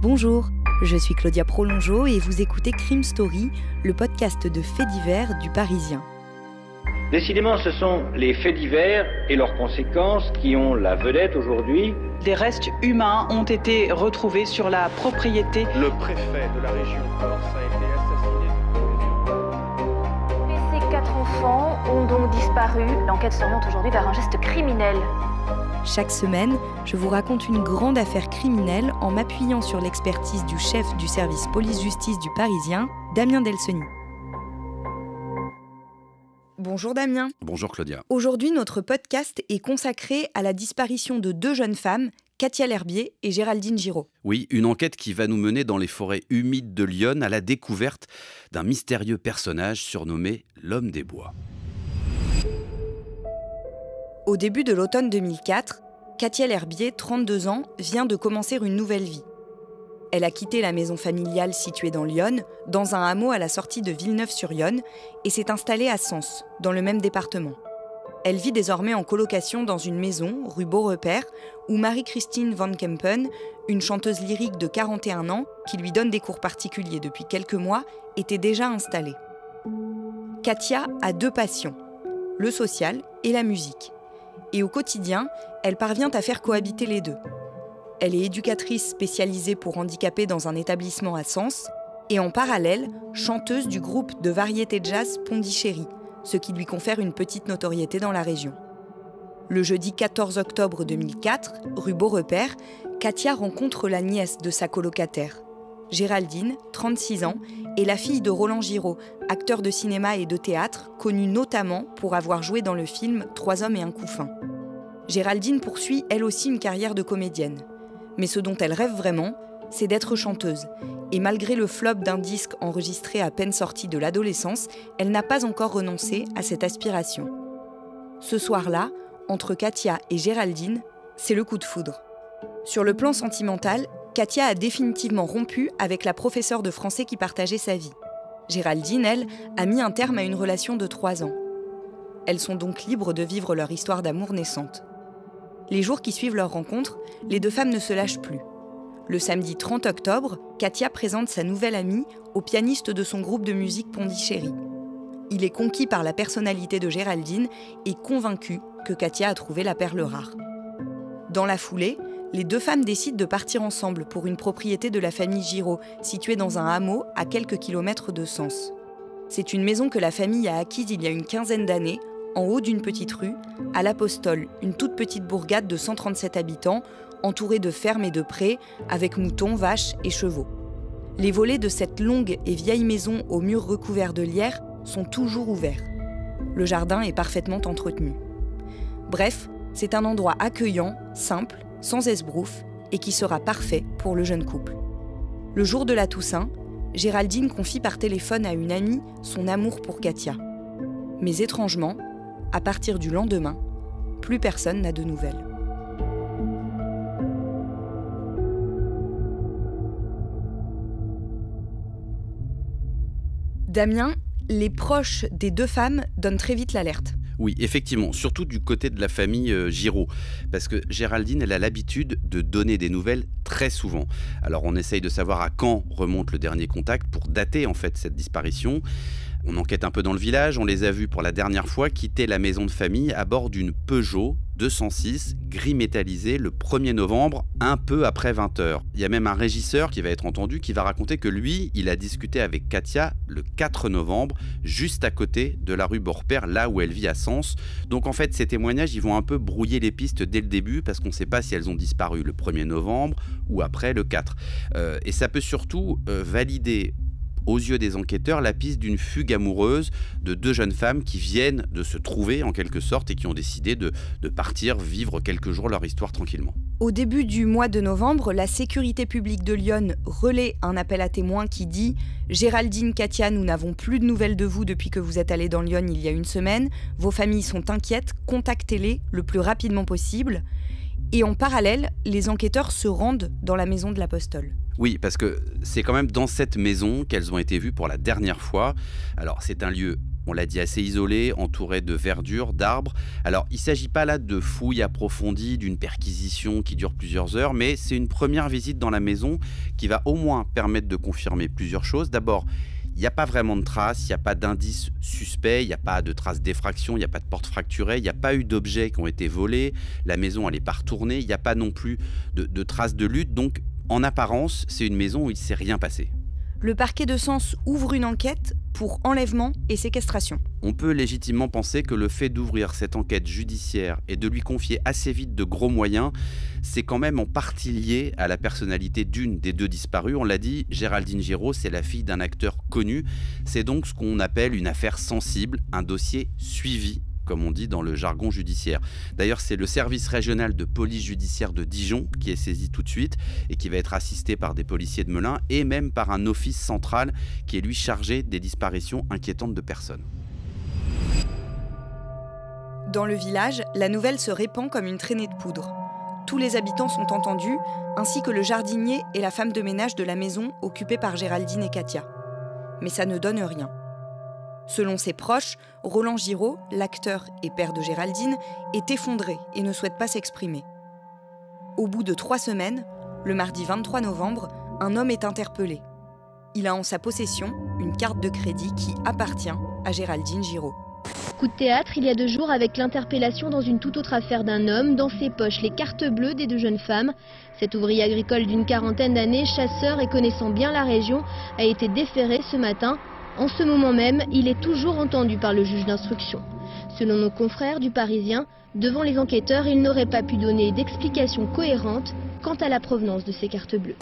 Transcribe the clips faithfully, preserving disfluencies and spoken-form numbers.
Bonjour, je suis Claudia Prolongeau et vous écoutez Crime Story, le podcast de faits divers du Parisien. Décidément, ce sont les faits divers et leurs conséquences qui ont la vedette aujourd'hui. Des restes humains ont été retrouvés sur la propriété. Le préfet de la région Corse a été assassiné. Et ces quatre enfants ont donc disparu. L'enquête s'oriente aujourd'hui vers un geste criminel. Chaque semaine, je vous raconte une grande affaire criminelle en m'appuyant sur l'expertise du chef du service police-justice du Parisien, Damien Delseny. Bonjour Damien. Bonjour Claudia. Aujourd'hui, notre podcast est consacré à la disparition de deux jeunes femmes, Katia Lherbier et Géraldine Giraud. Oui, une enquête qui va nous mener dans les forêts humides de Lyon à la découverte d'un mystérieux personnage surnommé l'homme des bois. Au début de l'automne deux mille quatre, Katia Lherbier, trente-deux ans, vient de commencer une nouvelle vie. Elle a quitté la maison familiale située dans Lyon, dans un hameau à la sortie de Villeneuve-sur-Yonne, et s'est installée à Sens, dans le même département. Elle vit désormais en colocation dans une maison, rue Beaurepaire, où Marie-Christine Van Kempen, une chanteuse lyrique de quarante et un ans, qui lui donne des cours particuliers depuis quelques mois, était déjà installée. Katia a deux passions, le social et la musique. Et au quotidien, elle parvient à faire cohabiter les deux. Elle est éducatrice spécialisée pour handicapés dans un établissement à Sens et en parallèle, chanteuse du groupe de variété jazz Pondichéry, ce qui lui confère une petite notoriété dans la région. Le jeudi quatorze octobre deux mille quatre, rue Beaurepaire, Katia rencontre la nièce de sa colocataire. Géraldine, trente-six ans, est la fille de Roland Giraud, acteur de cinéma et de théâtre, connu notamment pour avoir joué dans le film « Trois hommes et un couffin ». Géraldine poursuit elle aussi une carrière de comédienne. Mais ce dont elle rêve vraiment, c'est d'être chanteuse. Et malgré le flop d'un disque enregistré à peine sorti de l'adolescence, elle n'a pas encore renoncé à cette aspiration. Ce soir-là, entre Katia et Géraldine, c'est le coup de foudre. Sur le plan sentimental, Katia a définitivement rompu avec la professeure de français qui partageait sa vie. Géraldine, elle, a mis un terme à une relation de trois ans. Elles sont donc libres de vivre leur histoire d'amour naissante. Les jours qui suivent leur rencontre, les deux femmes ne se lâchent plus. Le samedi trente octobre, Katia présente sa nouvelle amie au pianiste de son groupe de musique Pondichéry. Il est conquis par la personnalité de Géraldine et convaincu que Katia a trouvé la perle rare. Dans la foulée, les deux femmes décident de partir ensemble pour une propriété de la famille Giraud, située dans un hameau à quelques kilomètres de Sens. C'est une maison que la famille a acquise il y a une quinzaine d'années, en haut d'une petite rue, à l'Apostole, une toute petite bourgade de cent trente-sept habitants, entourée de fermes et de prés, avec moutons, vaches et chevaux. Les volets de cette longue et vieille maison aux murs recouverts de lierre sont toujours ouverts. Le jardin est parfaitement entretenu. Bref, c'est un endroit accueillant, simple, sans esbrouf et qui sera parfait pour le jeune couple. Le jour de la Toussaint, Géraldine confie par téléphone à une amie son amour pour Katia. Mais étrangement, à partir du lendemain, plus personne n'a de nouvelles. Damien, les proches des deux femmes donnent très vite l'alerte. Oui, effectivement, surtout du côté de la famille Giraud, parce que Géraldine, elle a l'habitude de donner des nouvelles très souvent. Alors on essaye de savoir à quand remonte le dernier contact pour dater en fait cette disparition. On enquête un peu dans le village, on les a vus pour la dernière fois quitter la maison de famille à bord d'une Peugeot deux cent six gris métallisé le premier novembre, un peu après vingt heures. Il y a même un régisseur qui va être entendu qui va raconter que lui, il a discuté avec Katia le quatre novembre, juste à côté de la rue Beaurepaire, là où elle vit à Sens. Donc en fait, ces témoignages, ils vont un peu brouiller les pistes dès le début parce qu'on ne sait pas si elles ont disparu le premier novembre ou après le quatre. Euh, et ça peut surtout euh, valider aux yeux des enquêteurs, la piste d'une fugue amoureuse de deux jeunes femmes qui viennent de se trouver en quelque sorte et qui ont décidé de, de partir vivre quelques jours leur histoire tranquillement. Au début du mois de novembre, la sécurité publique de Lyon relaie un appel à témoins qui dit « Géraldine, Katia, nous n'avons plus de nouvelles de vous depuis que vous êtes allés dans Lyon il y a une semaine. Vos familles sont inquiètes, contactez-les le plus rapidement possible. » Et en parallèle, les enquêteurs se rendent dans la maison de l'Apostole. Oui, parce que c'est quand même dans cette maison qu'elles ont été vues pour la dernière fois. Alors, c'est un lieu on l'a dit, assez isolé, entouré de verdure, d'arbres. Alors, il ne s'agit pas là de fouilles approfondies, d'une perquisition qui dure plusieurs heures, mais c'est une première visite dans la maison qui va au moins permettre de confirmer plusieurs choses. D'abord, il n'y a pas vraiment de traces, il n'y a pas d'indices suspects, il n'y a pas de traces d'effraction, il n'y a pas de porte fracturée, il n'y a pas eu d'objets qui ont été volés, la maison elle n'est pas retournée, il n'y a pas non plus de, de traces de lutte, donc en apparence, c'est une maison où il ne s'est rien passé. Le parquet de Sens ouvre une enquête pour enlèvement et séquestration. On peut légitimement penser que le fait d'ouvrir cette enquête judiciaire et de lui confier assez vite de gros moyens, c'est quand même en partie lié à la personnalité d'une des deux disparues. On l'a dit, Géraldine Giraud, c'est la fille d'un acteur connu. C'est donc ce qu'on appelle une affaire sensible, un dossier suivi, comme on dit dans le jargon judiciaire. D'ailleurs, c'est le service régional de police judiciaire de Dijon qui est saisi tout de suite et qui va être assisté par des policiers de Melun et même par un office central qui est lui chargé des disparitions inquiétantes de personnes. Dans le village, la nouvelle se répand comme une traînée de poudre. Tous les habitants sont entendus, ainsi que le jardinier et la femme de ménage de la maison occupée par Géraldine et Katia. Mais ça ne donne rien. Selon ses proches, Roland Giraud, l'acteur et père de Géraldine, est effondré et ne souhaite pas s'exprimer. Au bout de trois semaines, le mardi vingt-trois novembre, un homme est interpellé. Il a en sa possession une carte de crédit qui appartient à Géraldine Giraud. Coup de théâtre il y a deux jours avec l'interpellation dans une toute autre affaire d'un homme, dans ses poches les cartes bleues des deux jeunes femmes. Cet ouvrier agricole d'une quarantaine d'années, chasseur et connaissant bien la région, a été déféré ce matin. En ce moment même, il est toujours entendu par le juge d'instruction. Selon nos confrères du Parisien, devant les enquêteurs, il n'aurait pas pu donner d'explications cohérentes quant à la provenance de ces cartes bleues.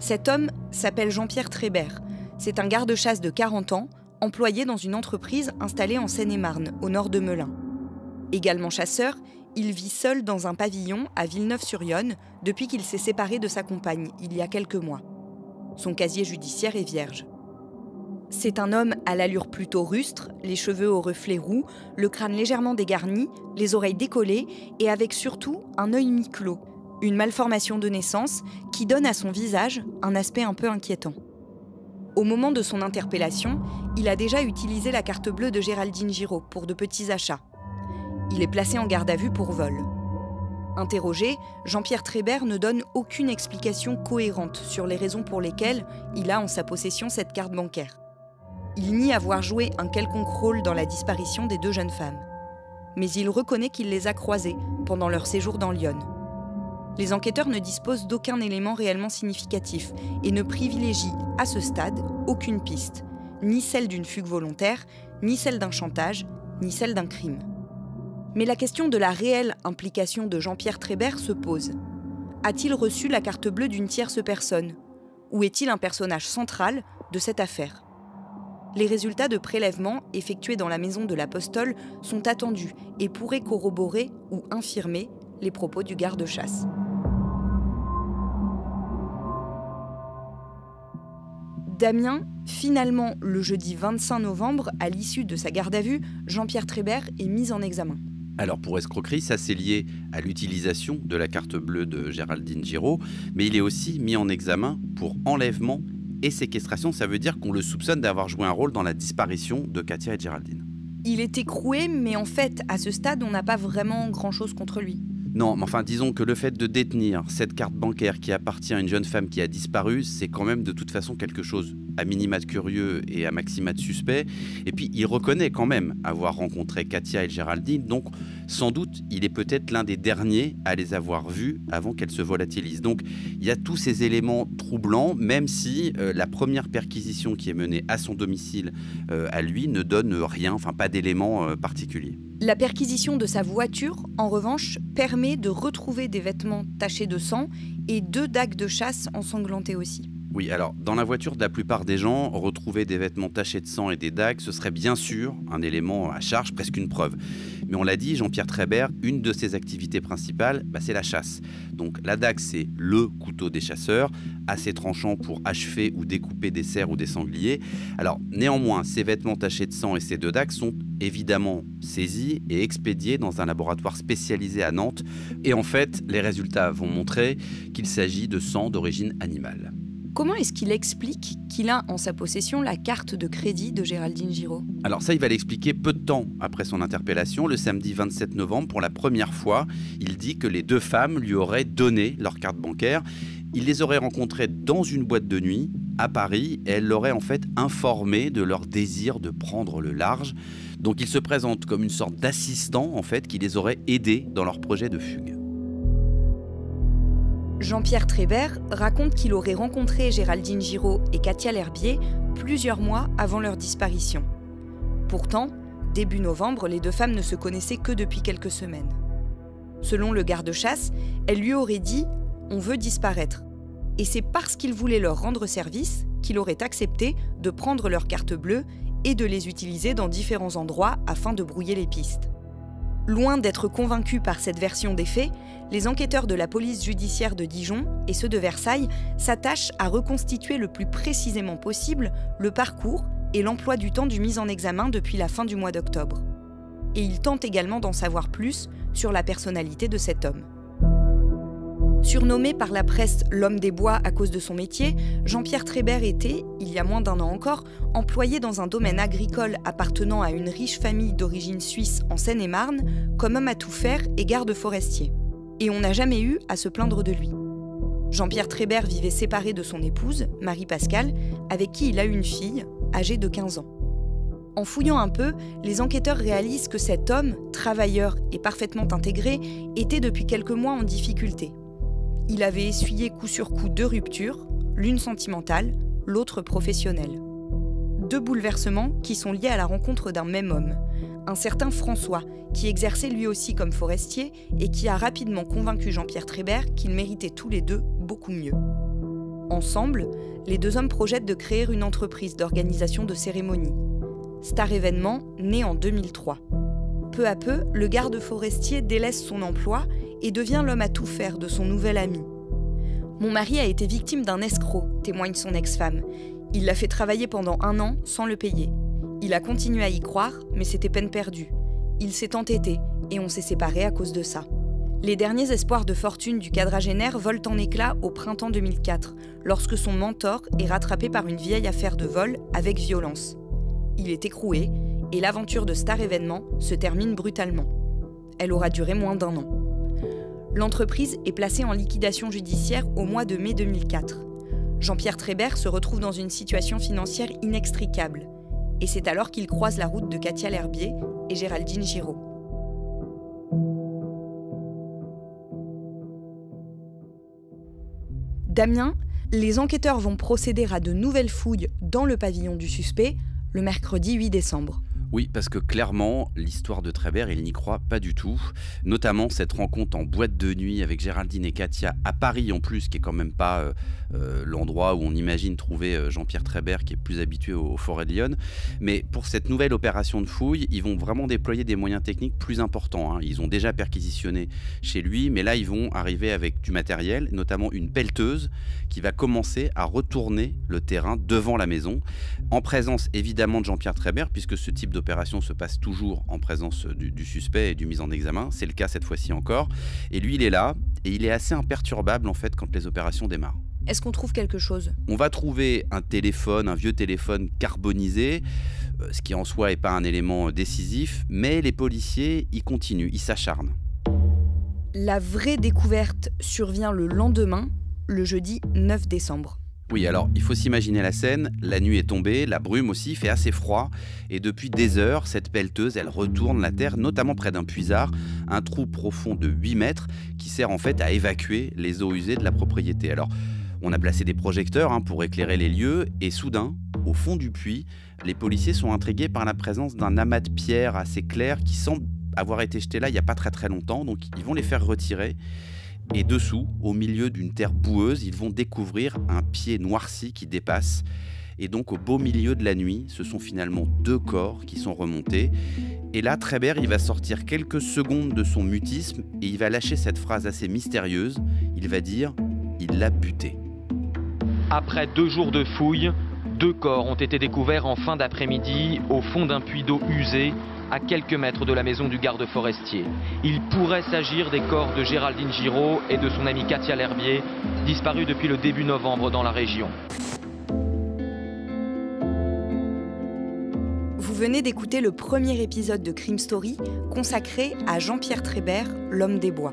Cet homme s'appelle Jean-Pierre Treiber. C'est un garde-chasse de quarante ans, employé dans une entreprise installée en Seine-et-Marne, au nord de Melun. Également chasseur, il vit seul dans un pavillon à Villeneuve-sur-Yonne depuis qu'il s'est séparé de sa compagne il y a quelques mois. Son casier judiciaire est vierge. C'est un homme à l'allure plutôt rustre, les cheveux aux reflets roux, le crâne légèrement dégarni, les oreilles décollées et avec surtout un œil mi-clos, une malformation de naissance qui donne à son visage un aspect un peu inquiétant. Au moment de son interpellation, il a déjà utilisé la carte bleue de Géraldine Giraud pour de petits achats. Il est placé en garde à vue pour vol. Interrogé, Jean-Pierre Treiber ne donne aucune explication cohérente sur les raisons pour lesquelles il a en sa possession cette carte bancaire. Il nie avoir joué un quelconque rôle dans la disparition des deux jeunes femmes. Mais il reconnaît qu'il les a croisées pendant leur séjour dans Lyon. Les enquêteurs ne disposent d'aucun élément réellement significatif et ne privilégient, à ce stade, aucune piste. Ni celle d'une fugue volontaire, ni celle d'un chantage, ni celle d'un crime. Mais la question de la réelle implication de Jean-Pierre Treiber se pose. A-t-il reçu la carte bleue d'une tierce personne? Ou est-il un personnage central de cette affaire? Les résultats de prélèvements effectués dans la maison de l'Apostole sont attendus et pourraient corroborer ou infirmer les propos du garde-chasse. Damien, finalement, le jeudi vingt-cinq novembre, à l'issue de sa garde à vue, Jean-Pierre Treiber est mis en examen. Alors pour escroquerie, ça c'est lié à l'utilisation de la carte bleue de Géraldine Giraud, mais il est aussi mis en examen pour enlèvement et séquestration, ça veut dire qu'on le soupçonne d'avoir joué un rôle dans la disparition de Katia et Géraldine. Il est écroué, mais en fait, à ce stade, on n'a pas vraiment grand-chose contre lui. Non, mais enfin, disons que le fait de détenir cette carte bancaire qui appartient à une jeune femme qui a disparu, c'est quand même de toute façon quelque chose à minima de curieux et à maxima de suspect. Et puis, il reconnaît quand même avoir rencontré Katia et Géraldine, donc sans doute, il est peut-être l'un des derniers à les avoir vues avant qu'elles se volatilisent. Donc, il y a tous ces éléments troublants, même si euh, la première perquisition qui est menée à son domicile, euh, à lui, ne donne rien, enfin pas d'éléments euh, particuliers. La perquisition de sa voiture, en revanche, permet de retrouver des vêtements tachés de sang et deux dagues de chasse ensanglantées aussi. Oui, alors, dans la voiture de la plupart des gens, retrouver des vêtements tachés de sang et des dagues, ce serait bien sûr un élément à charge, presque une preuve. Mais on l'a dit, Jean-Pierre Treiber, une de ses activités principales, bah, c'est la chasse. Donc la dague, c'est le couteau des chasseurs, assez tranchant pour achever ou découper des cerfs ou des sangliers. Alors néanmoins, ces vêtements tachés de sang et ces deux dagues sont évidemment saisis et expédiés dans un laboratoire spécialisé à Nantes. Et en fait, les résultats vont montrer qu'il s'agit de sang d'origine animale. Comment est-ce qu'il explique qu'il a en sa possession la carte de crédit de Géraldine Giraud? Alors ça, il va l'expliquer peu de temps après son interpellation, le samedi vingt-sept novembre. Pour la première fois, il dit que les deux femmes lui auraient donné leur carte bancaire. Il les aurait rencontrées dans une boîte de nuit à Paris et elle l'aurait en fait informé de leur désir de prendre le large. Donc il se présente comme une sorte d'assistant en fait qui les aurait aidés dans leur projet de fugue. Jean-Pierre Treiber raconte qu'il aurait rencontré Géraldine Giraud et Katia Lherbier plusieurs mois avant leur disparition. Pourtant, début novembre, les deux femmes ne se connaissaient que depuis quelques semaines. Selon le garde-chasse, elle lui aurait dit « on veut disparaître ». Et c'est parce qu'il voulait leur rendre service qu'il aurait accepté de prendre leurs cartes bleues et de les utiliser dans différents endroits afin de brouiller les pistes. Loin d'être convaincus par cette version des faits, les enquêteurs de la police judiciaire de Dijon et ceux de Versailles s'attachent à reconstituer le plus précisément possible le parcours et l'emploi du temps du mis en examen depuis la fin du mois d'octobre. Et ils tentent également d'en savoir plus sur la personnalité de cet homme. Surnommé par la presse « l'homme des bois » à cause de son métier, Jean-Pierre Treiber était, il y a moins d'un an encore, employé dans un domaine agricole appartenant à une riche famille d'origine suisse en Seine-et-Marne, comme homme à tout faire et garde forestier. Et on n'a jamais eu à se plaindre de lui. Jean-Pierre Treiber vivait séparé de son épouse, Marie-Pascal, avec qui il a une fille, âgée de quinze ans. En fouillant un peu, les enquêteurs réalisent que cet homme, travailleur et parfaitement intégré, était depuis quelques mois en difficulté. Il avait essuyé coup sur coup deux ruptures, l'une sentimentale, l'autre professionnelle. Deux bouleversements qui sont liés à la rencontre d'un même homme, un certain François, qui exerçait lui aussi comme forestier et qui a rapidement convaincu Jean-Pierre Treiber qu'ils méritaient tous les deux beaucoup mieux. Ensemble, les deux hommes projettent de créer une entreprise d'organisation de cérémonies. Star Événements, né en deux mille trois. Peu à peu, le garde forestier délaisse son emploi et devient l'homme à tout faire de son nouvel ami. « Mon mari a été victime d'un escroc », témoigne son ex-femme. Il l'a fait travailler pendant un an sans le payer. Il a continué à y croire, mais c'était peine perdue. Il s'est entêté et on s'est séparés à cause de ça. Les derniers espoirs de fortune du quadragénaire volent en éclats au printemps deux mille quatre, lorsque son mentor est rattrapé par une vieille affaire de vol avec violence. Il est écroué et l'aventure de Star Événements se termine brutalement. Elle aura duré moins d'un an. L'entreprise est placée en liquidation judiciaire au mois de mai deux mille quatre. Jean-Pierre Treiber se retrouve dans une situation financière inextricable. Et c'est alors qu'il croise la route de Katia Lherbier et Géraldine Giraud. Damien, les enquêteurs vont procéder à de nouvelles fouilles dans le pavillon du suspect le mercredi huit décembre. Oui, parce que clairement, l'histoire de Treiber, il n'y croit pas du tout. Notamment cette rencontre en boîte de nuit avec Géraldine et Katia à Paris en plus, qui est quand même pas euh, euh, l'endroit où on imagine trouver Jean-Pierre Treiber, qui est plus habitué aux, aux forêts de Lyon. Mais pour cette nouvelle opération de fouille, ils vont vraiment déployer des moyens techniques plus importants, hein. Ils ont déjà perquisitionné chez lui, mais là, ils vont arriver avec du matériel, notamment une pelleteuse, qui va commencer à retourner le terrain devant la maison, en présence évidemment de Jean-Pierre Treiber, puisque ce type de L'opération se passe toujours en présence du, du suspect et du mis en examen, c'est le cas cette fois-ci encore. Et lui, il est là et il est assez imperturbable en fait quand les opérations démarrent. Est-ce qu'on trouve quelque chose? On va trouver un téléphone, un vieux téléphone carbonisé, ce qui en soi n'est pas un élément décisif, mais les policiers, ils continuent, ils s'acharnent. La vraie découverte survient le lendemain, le jeudi neuf décembre. Oui, alors il faut s'imaginer la scène, la nuit est tombée, la brume aussi, fait assez froid, et depuis des heures, cette pelleteuse, elle retourne la terre, notamment près d'un puisard, un trou profond de huit mètres, qui sert en fait à évacuer les eaux usées de la propriété. Alors, on a placé des projecteurs hein, pour éclairer les lieux, et soudain, au fond du puits, les policiers sont intrigués par la présence d'un amas de pierres assez clair, qui semble avoir été jeté là il n'y a pas très très longtemps, donc ils vont les faire retirer. Et dessous, au milieu d'une terre boueuse, ils vont découvrir un pied noirci qui dépasse. Et donc, au beau milieu de la nuit, ce sont finalement deux corps qui sont remontés. Et là, Treiber, il va sortir quelques secondes de son mutisme et il va lâcher cette phrase assez mystérieuse. Il va dire « il l'a buté ». Après deux jours de fouilles, deux corps ont été découverts en fin d'après-midi au fond d'un puits d'eau usé à quelques mètres de la maison du garde forestier. Il pourrait s'agir des corps de Géraldine Giraud et de son amie Katia Lherbier, disparus depuis le début novembre dans la région. Vous venez d'écouter le premier épisode de Crime Story consacré à Jean-Pierre Treiber, l'homme des bois.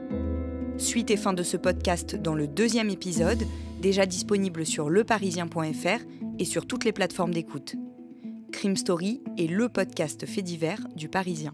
Suite et fin de ce podcast dans le deuxième épisode, déjà disponible sur le parisien point F R et sur toutes les plateformes d'écoute. Crime Story est le podcast fait divers du Parisien.